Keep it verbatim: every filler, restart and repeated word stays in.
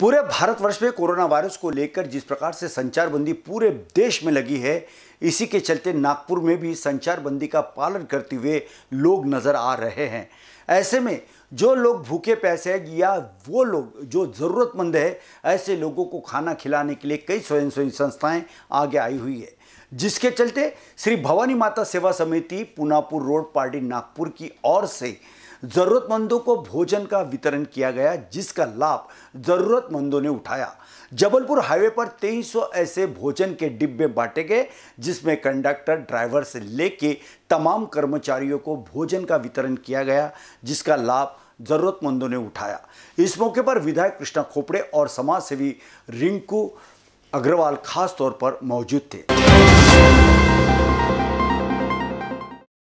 पूरे भारतवर्ष में corona virus को लेकर जिस प्रकार से संचार बंदी पूरे देश में लगी है, इसी के चलते नागपुर में भी संचार बंदी का पालन करते हुए लोग नज़र आ रहे हैं। ऐसे में जो लोग भूखे प्यासे हैं या वो लोग जो ज़रूरतमंद है, ऐसे लोगों को खाना खिलाने के लिए कई स्वयंसेवी संस्थाएं आगे आई हुई है, जिसके चलते श्री भवानी माता सेवा समिति पुनापुर रोड पार्टी नागपुर की ओर से जरूरतमंदों को भोजन का वितरण किया गया, जिसका लाभ जरूरतमंदों ने उठाया। जबलपुर हाईवे पर तेईस सौ ऐसे भोजन के डिब्बे बांटे गए, जिसमें कंडक्टर, ड्राइवर से लेके तमाम कर्मचारियों को भोजन का वितरण किया गया, जिसका लाभ जरूरतमंदों ने उठाया। इस मौके पर विधायक कृष्णा खोपड़े और समाजसेवी रिंकू अग्रवाल खास तौर पर मौजूद थे।